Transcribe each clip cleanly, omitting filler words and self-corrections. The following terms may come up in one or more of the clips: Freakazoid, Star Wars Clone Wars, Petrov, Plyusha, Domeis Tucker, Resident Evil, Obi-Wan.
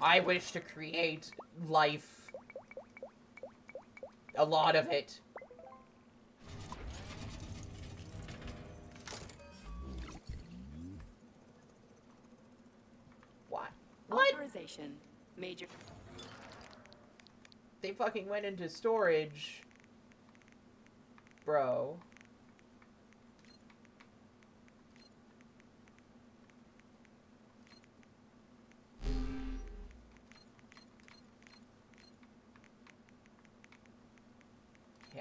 I wish to create life. A lot of it. What? Authorization. Major. They fucking went into storage. Bro.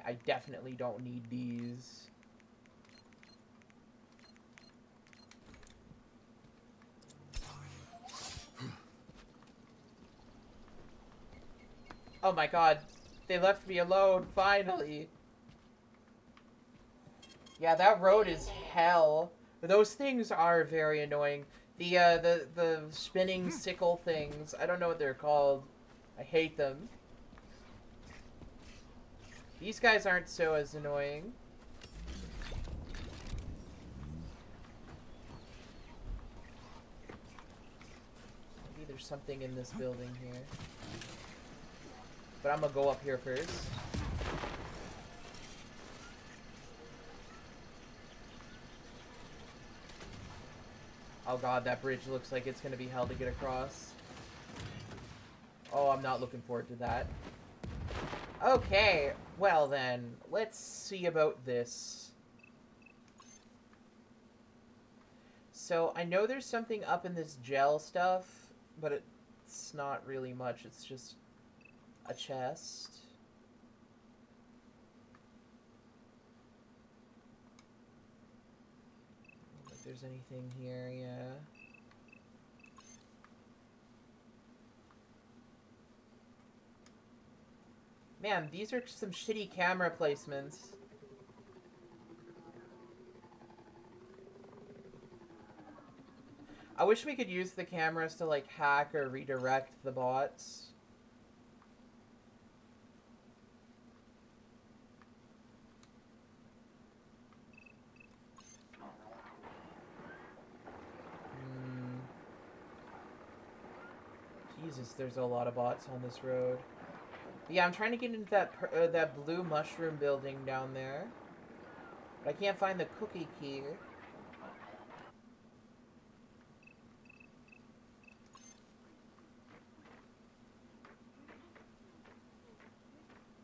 I definitely don't need these. Oh my god, they left me alone, finally. Yeah, that road is hell. Those things are very annoying. The spinning sickle things, I don't know what they're called. I hate them. These guys aren't so as annoying. Maybe there's something in this building here. But I'm gonna go up here first. Oh god, that bridge looks like it's gonna be hell to get across. Oh, I'm not looking forward to that. Okay, well then, let's see about this. So, I know there's something up in this gel stuff, but it's not really much. It's just a chest. I don't think there's anything here, yeah. Man, these are some shitty camera placements. I wish we could use the cameras to, like, hack or redirect the bots. Jesus, there's a lot of bots on this road. Yeah, I'm trying to get into that blue mushroom building down there. But I can't find the cookie key.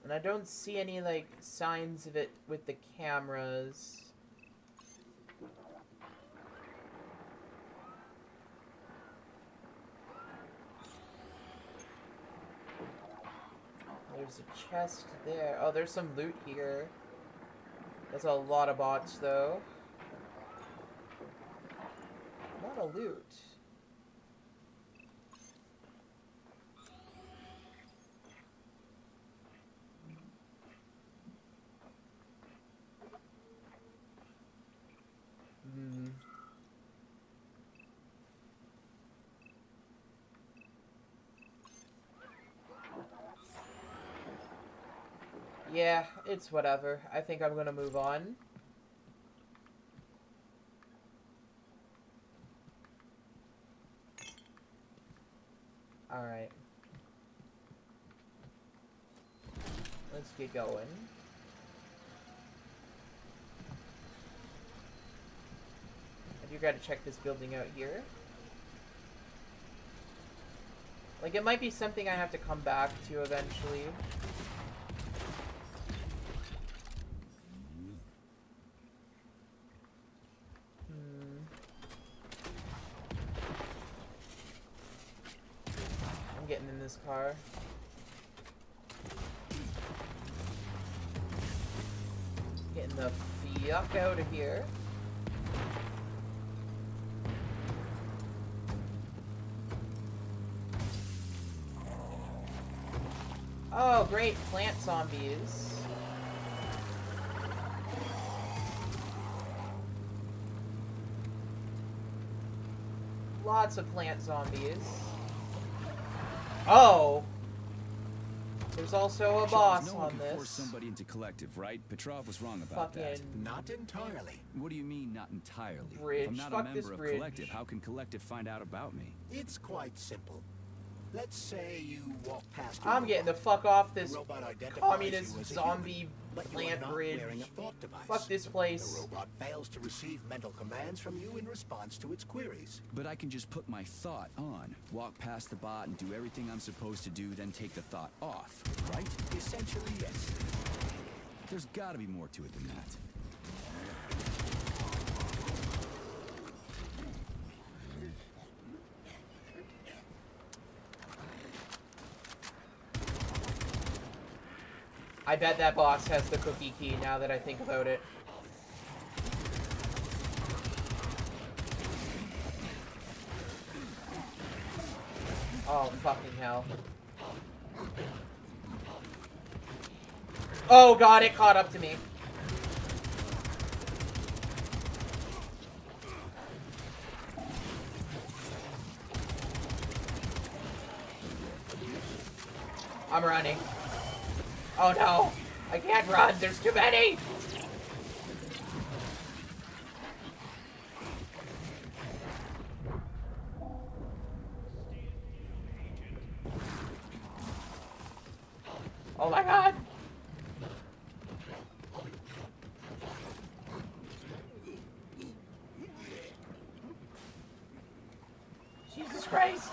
And I don't see any, like, signs of it with the cameras. There's a chest there. Oh, there's some loot here. That's a lot of bots, though. A lot of loot. Yeah, it's whatever. I think I'm gonna move on. Alright. Let's get going. I do gotta check this building out here. Like, it might be something I have to come back to eventually. Car. Getting the fuck out of here. Oh, great, plant zombies. Lots of plant zombies. Oh, there's also a boss on this. Force somebody into collective, right? Petrov was wrong about that. Not entirely. What do you mean, not entirely? Bridge. If I'm not a member of collective, how can collective find out about me? It's quite simple. Let's say you walk past. I'm getting the fuck off this communist zombie plant bridge. Fuck this place. The robot fails to receive mental commands from you in response to its queries. But I can just put my thought on, walk past the bot and do everything I'm supposed to do, then take the thought off, right? Essentially, yes. There's gotta be more to it than that. I bet that boss has the cookie key now that I think about it. Oh, fucking hell. Oh god, it caught up to me. I'm running. Oh no, I can't run, there's too many! Oh my god! Jesus Christ!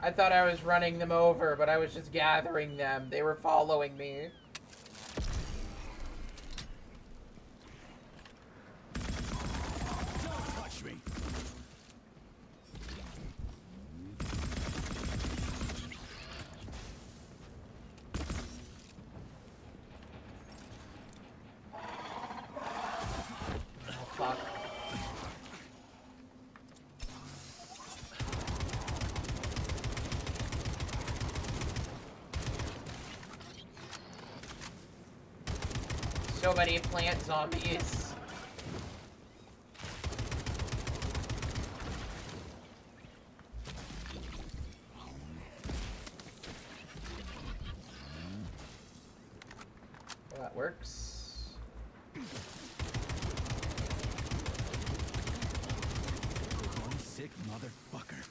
I thought I was running them over, but I was just gathering them. They were following me. Don't touch me. Oh, fuck. So many plant zombies. Well, that works. Sick motherfucker.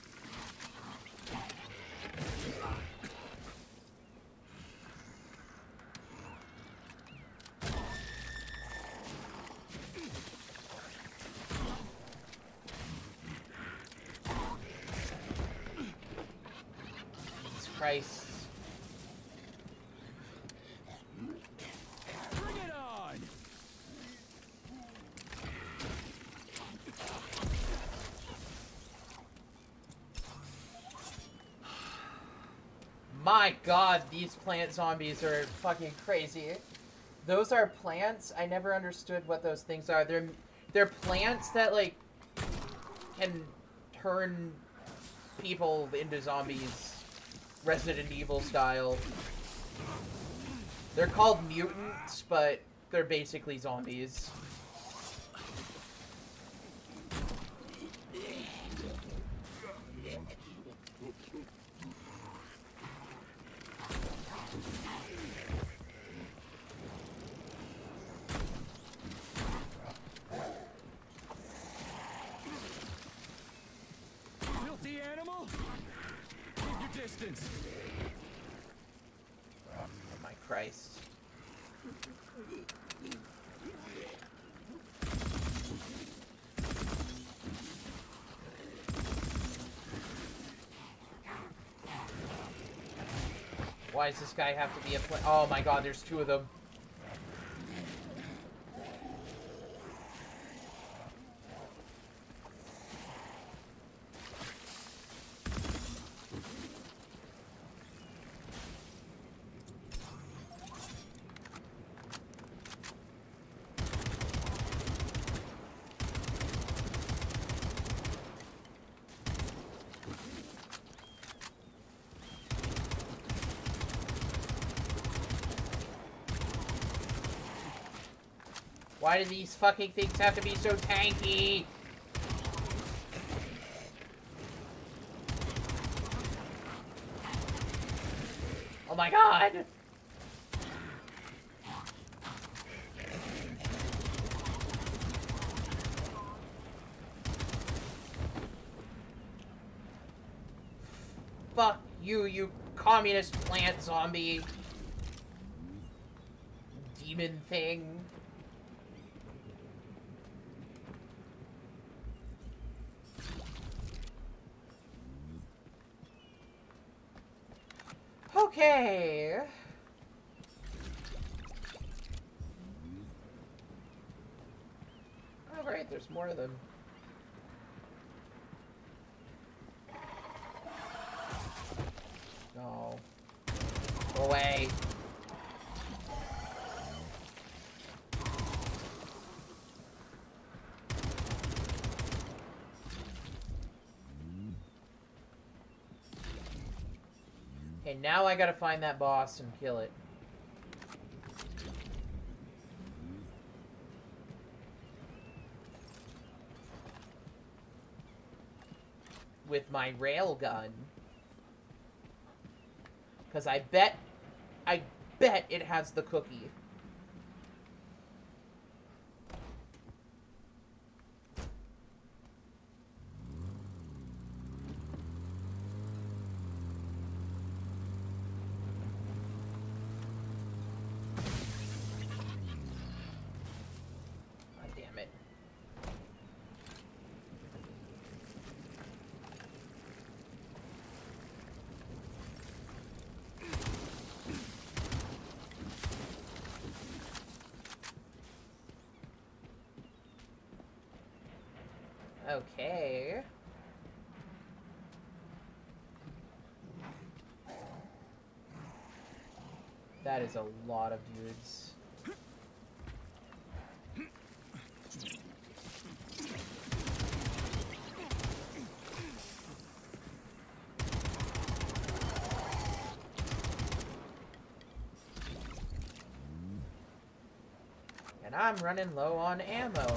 Christ. Bring it on. My god, these plant zombies are fucking crazy. Those are plants? I never understood what those things are. They're plants that like can turn people into zombies. Resident Evil style. They're called mutants, but they're basically zombies. Filthy animal! Distance. Oh my Christ. Why does this guy have to be a plant? Oh my god, there's two of them. Why do these fucking things have to be so tanky? Oh my god! Fuck you, you communist plant zombie demon thing. Okay. Oh, right, there's more of them. No. Go away. And now I gotta find that boss and kill it. With my railgun. Because I bet it has the cookie. Okay. That is a lot of dudes. And I'm running low on ammo.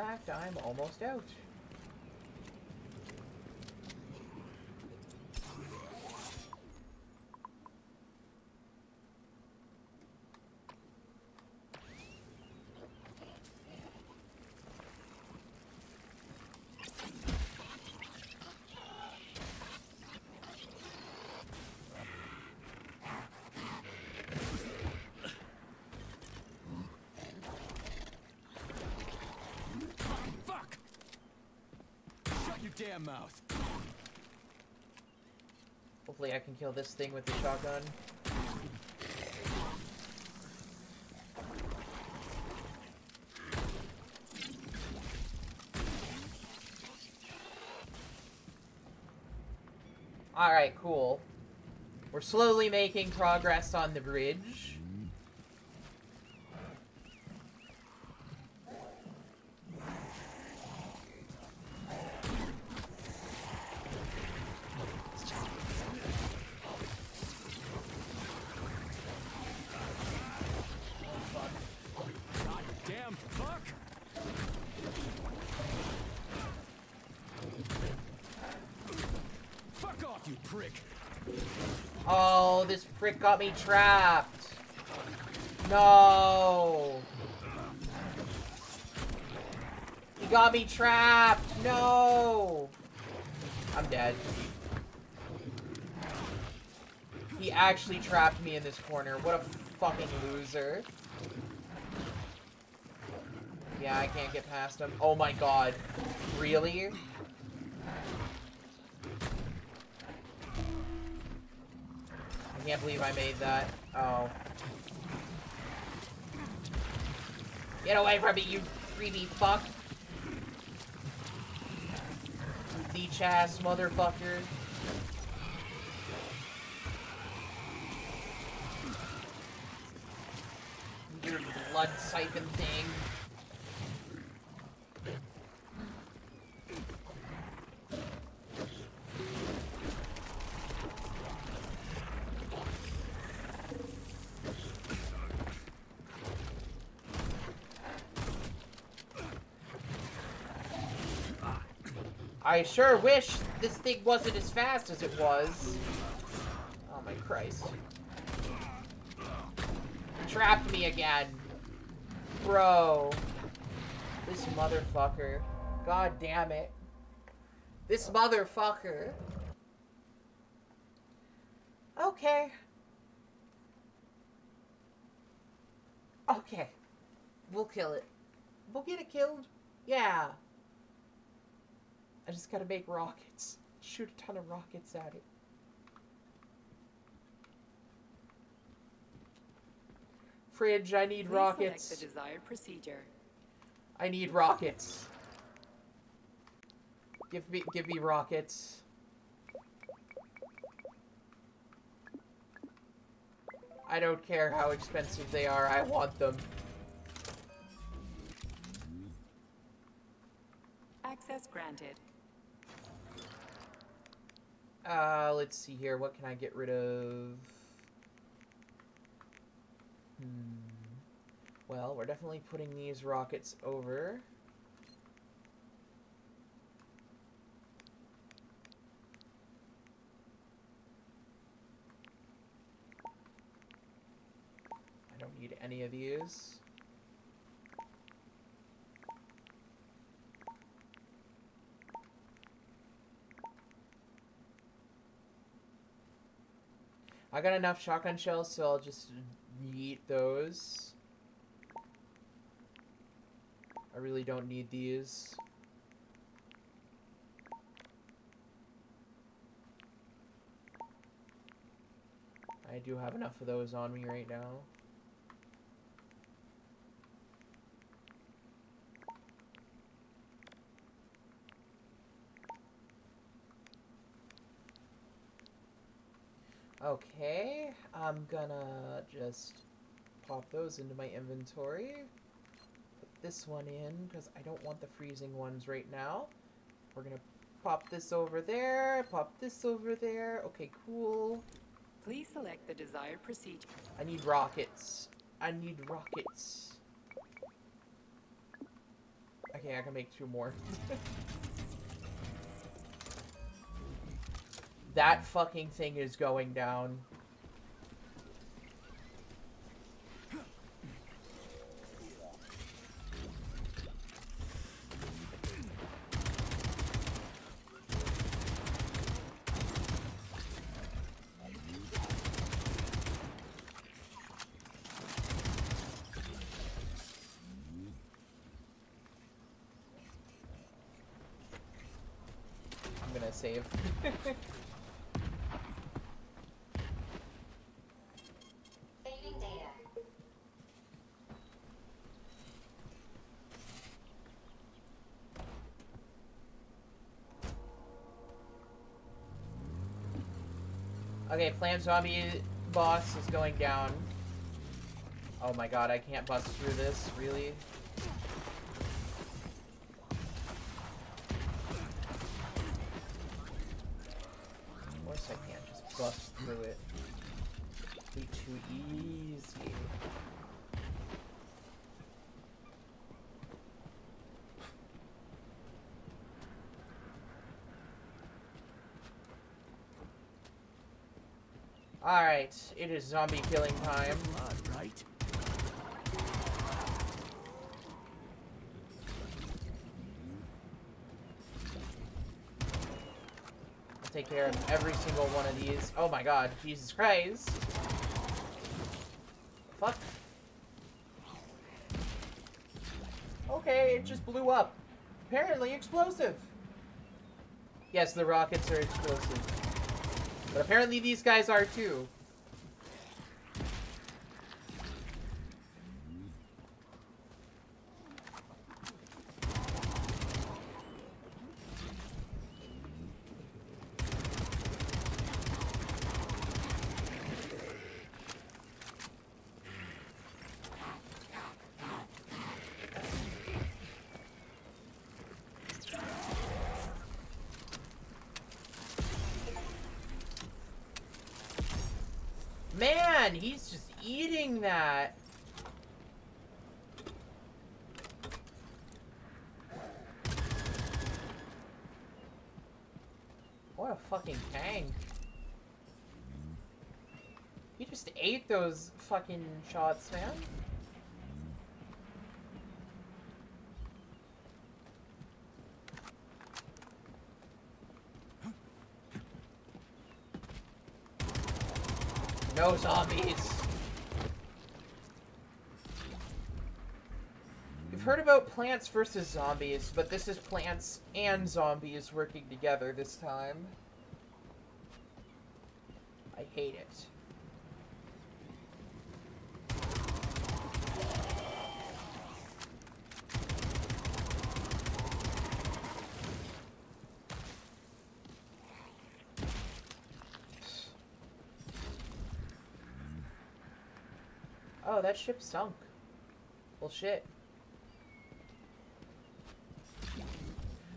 In fact, I'm almost out. Damn mouth. Hopefully I can kill this thing with the shotgun. Alright, cool. We're slowly making progress on the bridge. Oh, this prick got me trapped. No. He got me trapped. No. I'm dead. He actually trapped me in this corner. What a fucking loser. Yeah, I can't get past him. Oh my god. Really? I can't believe I made that. Oh. Get away from me, you creepy fuck. Beach ass motherfucker. Your blood siphon thing. I sure wish this thing wasn't as fast as it was. Oh my Christ. Trapped me again. Bro. This This motherfucker. God damn it. This motherfucker. Okay. Okay. We'll kill it. We'll get it killed. Yeah. I just gotta make rockets. Shoot a ton of rockets at it. Fridge, I need rockets. Select the desired procedure. I need rockets. Give me rockets. I don't care how expensive they are, I want them. Access granted. Let's see here. What can I get rid of? Well, we're definitely putting these rockets over. I don't need any of these. I got enough shotgun shells, so I'll just eat those. I really don't need these. I do have enough of those on me right now. Okay, I'm gonna just pop those into my inventory. Put this one in, because I don't want the freezing ones right now. We're gonna pop this over there, pop this over there. Okay, cool. Please select the desired procedure. I need rockets. I need rockets. Okay, I can make 2 more. That fucking thing is going down. I'm gonna save. Okay, Plant Zombie boss is going down. Oh my god, I can't bust through this, really? Of course I can't just bust through it. It'd be too easy. Alright, it is zombie killing time. Alright. I'll take care of every single one of these. Oh my god, Jesus Christ. Fuck. Okay, it just blew up. Apparently explosive. Yes, the rockets are explosive. But apparently these guys are too. Man, he's just eating that. What a fucking tank. He just ate those fucking shots, man. No zombies. You've heard about plants versus zombies, but this is plants and zombies working together this time. I hate it. Oh, that ship sunk. Well, shit.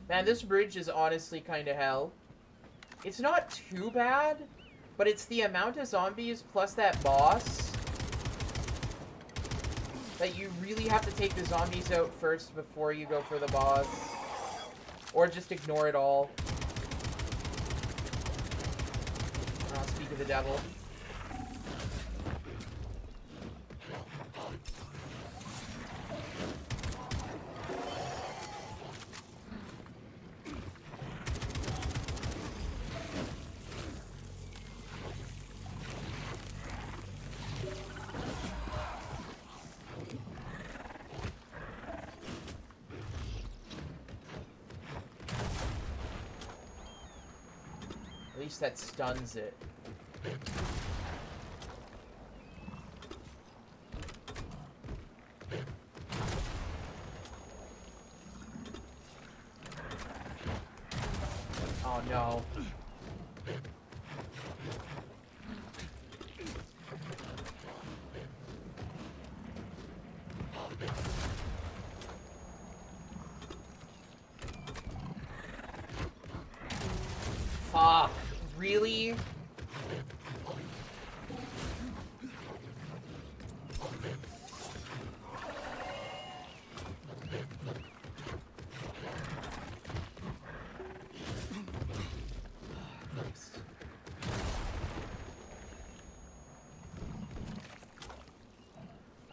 Man, this bridge is honestly kind of hell. It's not too bad, but it's the amount of zombies plus that boss that you really have to take the zombies out first before you go for the boss. Or just ignore it all. I'll speak of the devil. That stuns it. Oh no. Fuck. Really?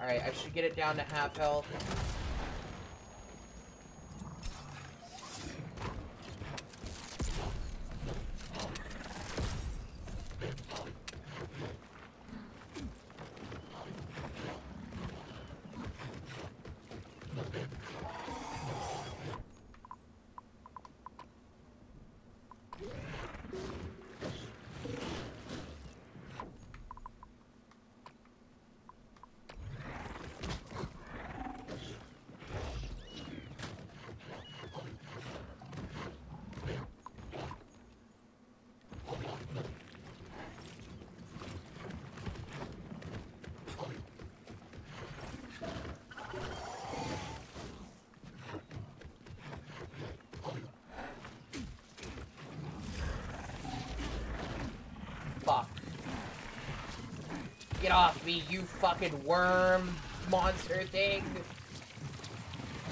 Alright, I should get it down to half health. Get off me, you fucking worm monster thing.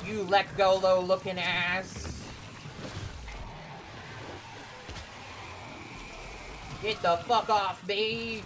You let go low looking ass. Get the fuck off me.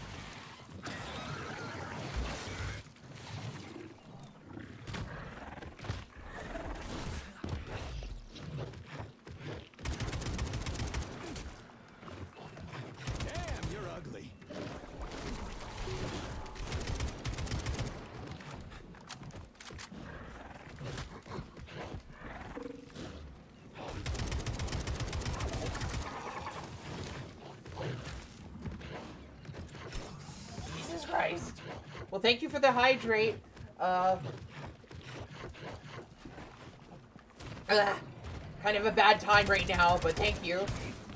Well, thank you for the hydrate. Kind of a bad time right now, but thank you.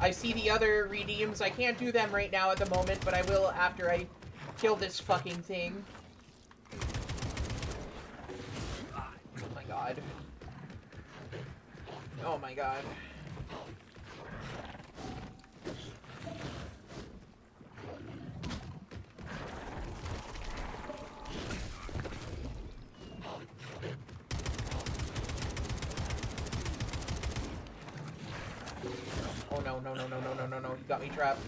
I see the other redeems. I can't do them right now at the moment, but I will after I kill this fucking thing. Oh my god. Oh my god. No, you got me trapped.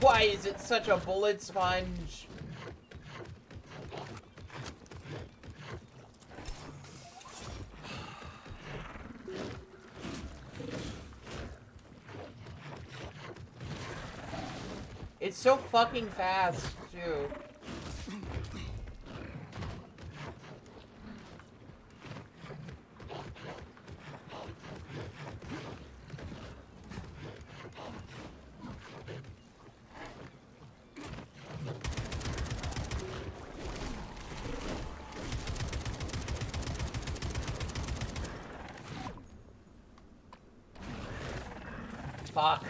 Why is it such a bullet sponge? It's so fucking fast, too. Fuck.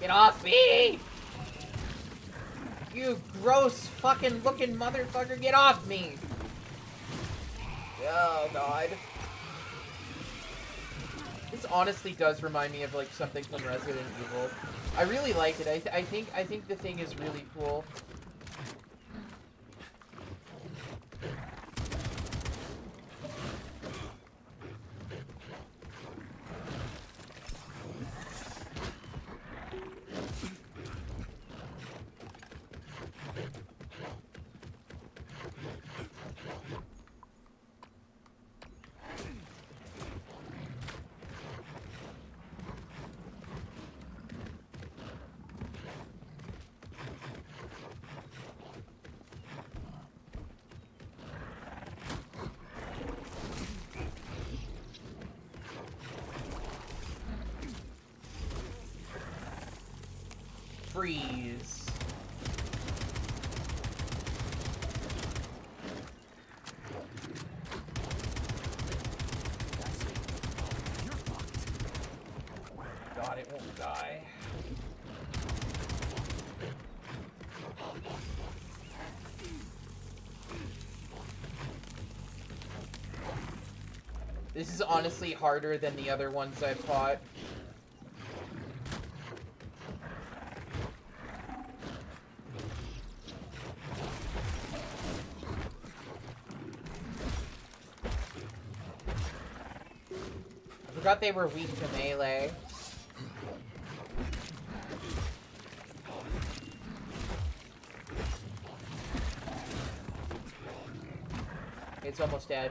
Get off me! You gross fucking looking motherfucker, get off me! Oh god. This honestly does remind me of like something from Resident Evil. I really like it. I think the thing is really cool. Freeze. God, it won't die. This is honestly harder than the other ones I've fought. I thought they were weak to melee. It's almost dead.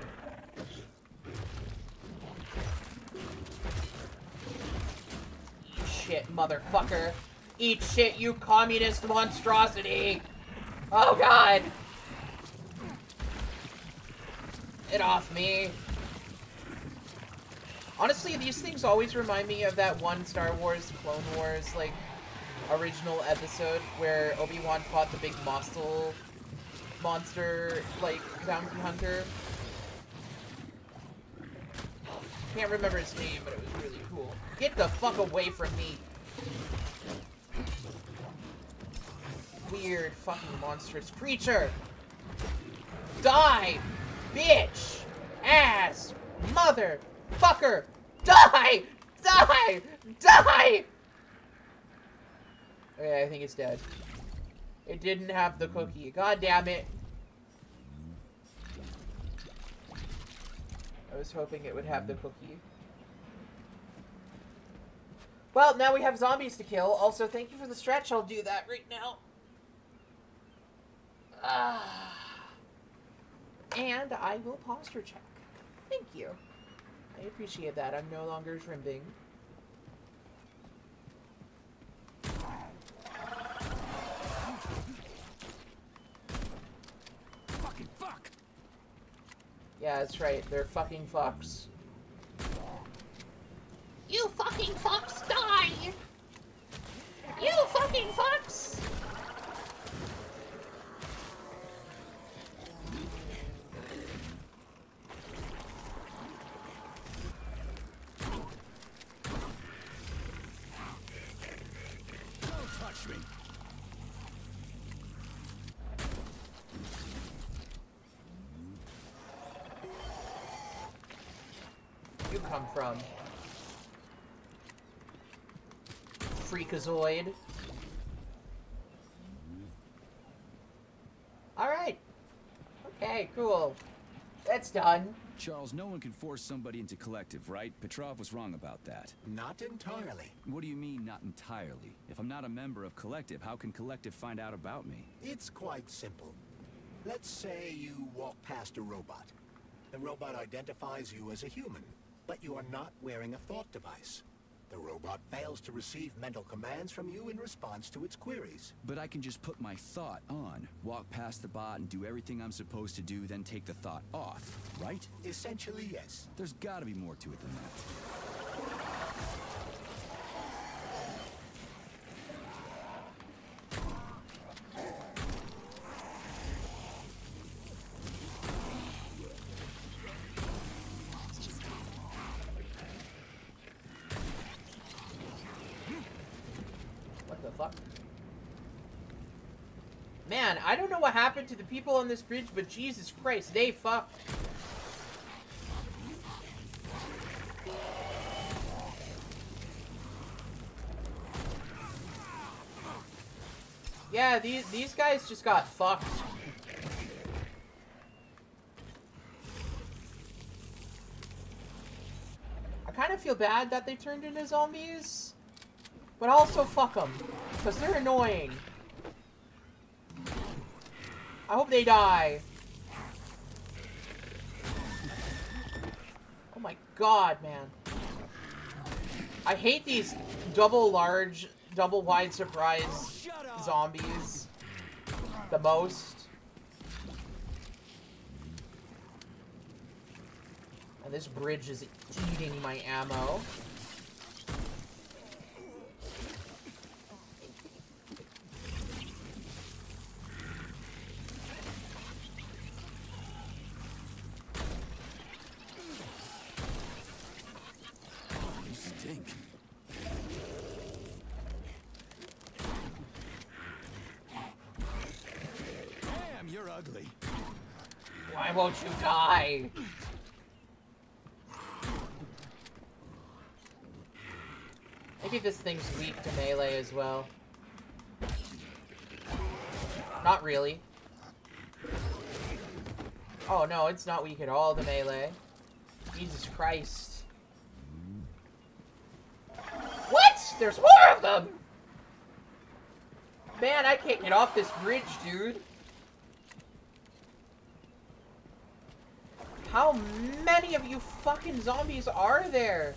Eat shit, motherfucker. Eat shit, you communist monstrosity. Oh god. Get off me. Honestly, these things always remind me of that one Star Wars Clone Wars, like, original episode where Obi-Wan fought the big monster, like, bounty hunter. Can't remember his name, but it was really cool. Get the fuck away from me! Weird fucking monstrous creature! Die! Bitch! Ass! Mother! Fucker! Die! Die! Die! Okay, I think it's dead. It didn't have the cookie. God damn it. I was hoping it would have the cookie. Well, now we have zombies to kill. Also, thank you for the stretch. I'll do that right now. And I will posture check. Thank you. I appreciate that. I'm no longer shrimping. Fucking fuck! Yeah, that's right. They're fucking fucks. You fucking fucks, die! You fucking fucks! You come from Freakazoid. All right. Okay, cool. That's done. Charles, no one can force somebody into collective, right? Petrov was wrong about that. Not entirely. What do you mean, not entirely? If I'm not a member of collective, how can collective find out about me? It's quite simple. Let's say you walk past a robot. The robot identifies you as a human. But you are not wearing a thought device. The robot fails to receive mental commands from you in response to its queries. But I can just put my thought on, walk past the bot and do everything I'm supposed to do, then take the thought off, right? Essentially, yes. There's gotta be more to it than that. Man, I don't know what happened to the people on this bridge, but Jesus Christ, they fucked. Yeah, these guys just got fucked. I kind of feel bad that they turned into zombies, but also fuck them, because they're annoying. I hope they die. Oh my god, man. I hate these double large, double wide surprise zombies the most. And this bridge is eating my ammo. Why won't you die? Maybe this thing's weak to melee as well. Not really. Oh no, it's not weak at all to melee. Jesus Christ. What? There's more of them! Man, I can't get off this bridge, dude. How many of you fucking zombies are there?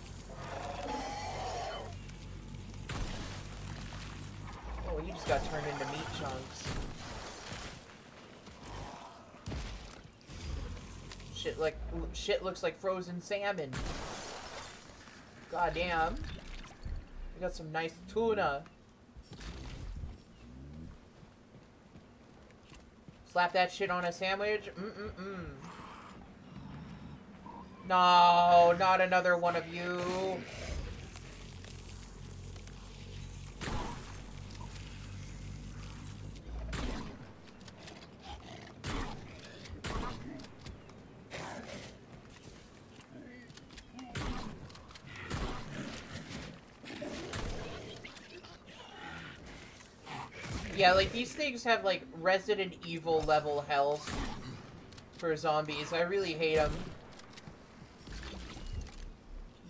Oh, you just got turned into meat chunks. Shit looks like frozen salmon. Goddamn. We got some nice tuna. Slap that shit on a sandwich. No, not another one of you. Yeah, like, these things have, like, Resident Evil level health for zombies. I really hate them.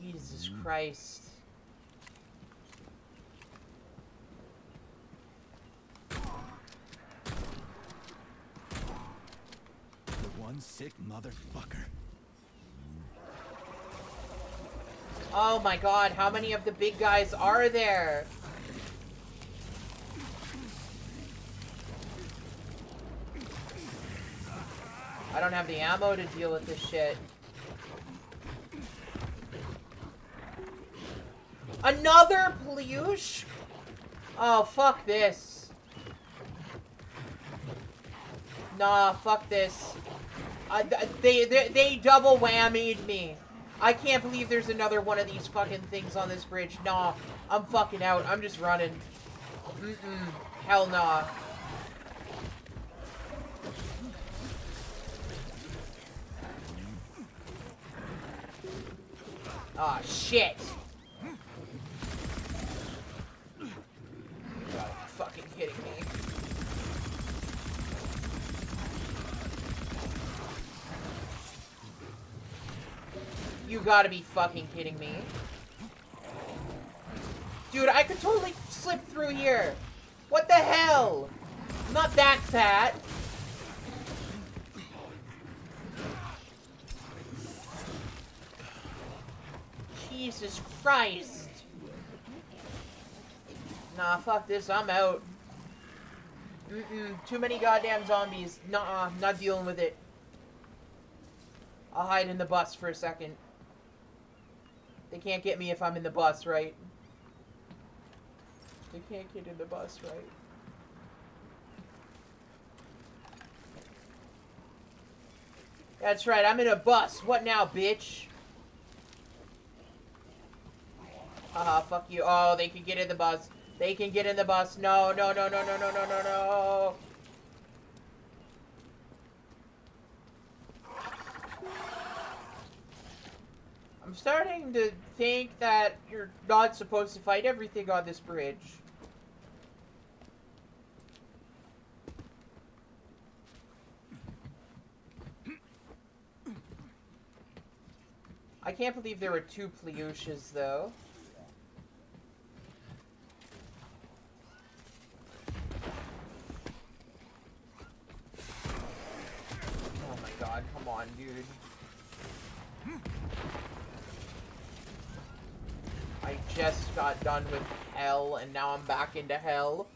Jesus Christ. One sick motherfucker. Oh my god, how many of the big guys are there? I don't have the ammo to deal with this shit. Another Plyusha? Oh, fuck this. Nah, fuck this. They double whammied me. I can't believe there's another one of these fucking things on this bridge. Nah, I'm fucking out. I'm just running. Hell nah. Aw, shit. Fucking kidding me. You gotta be fucking kidding me. Dude, I could totally slip through here. What the hell? I'm not that fat. Jesus Christ. Nah, fuck this, I'm out. Too many goddamn zombies. Nuh-uh, not dealing with it. I'll hide in the bus for a second. They can't get me if I'm in the bus, right? They can't get in the bus, right? That's right, I'm in a bus. What now, bitch? Haha, fuck you. Oh, they can get in the bus. They can get in the bus. No, no, no, no, no, no, no, no, no. I'm starting to think that you're not supposed to fight everything on this bridge. I can't believe there were two Plyushas, though. Oh my god, come on, dude. I just got done with hell, and now I'm back into hell.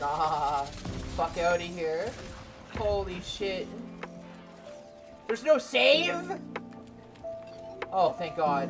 Nah, fuck out of here. Holy shit. There's no save? Oh, thank God.